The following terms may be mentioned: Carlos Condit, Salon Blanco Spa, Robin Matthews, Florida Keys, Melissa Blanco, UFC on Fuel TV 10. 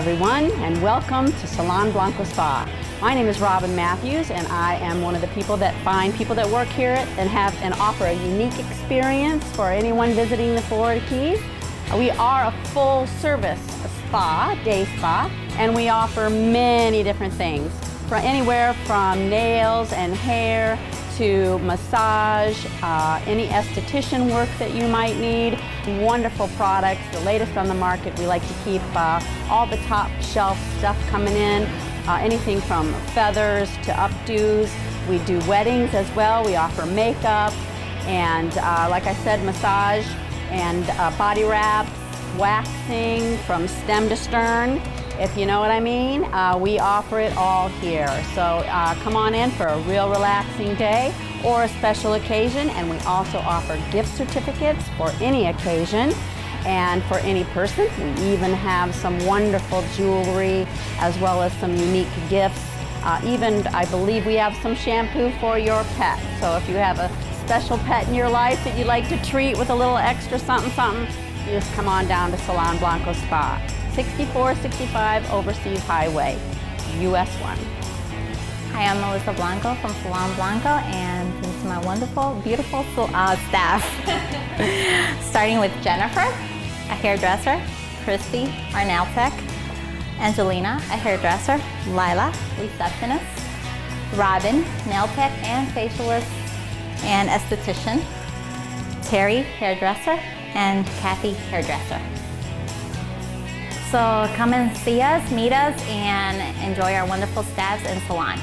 everyone, and welcome to Salon Blanco Spa. My name is Robin Matthews, and I am one of the people that find people that work here and offer a unique experience for anyone visiting the Florida Keys. We are a full-service spa, day spa, and we offer many different things, from anywhere from nails and hair to massage, any esthetician work that you might need, wonderful products, the latest on the market. We like to keep all the top shelf stuff coming in, anything from feathers to updos. We do weddings as well. We offer makeup and, like I said, massage and body wraps, waxing from stem to stern, if you know what I mean. We offer it all here. So come on in for a real relaxing day or a special occasion. And we also offer gift certificates for any occasion and for any person. We even have some wonderful jewelry as well as some unique gifts. Even, I believe, we have some shampoo for your pet. So if you have a special pet in your life that you'd like to treat with a little extra something, something, you just come on down to Salon Blanco Spa. 6465 Overseas Highway, US 1. Hi, I'm Melissa Blanco from Salon Blanco, and this is my wonderful, beautiful staff. Starting with Jennifer, a hairdresser, Christy, our nail tech, Angelina, a hairdresser, Lila, receptionist, Robin, nail tech and facialist and esthetician, Terry, hairdresser, and Kathy, hairdresser. So come and see us, meet us, and enjoy our wonderful staffs and salon.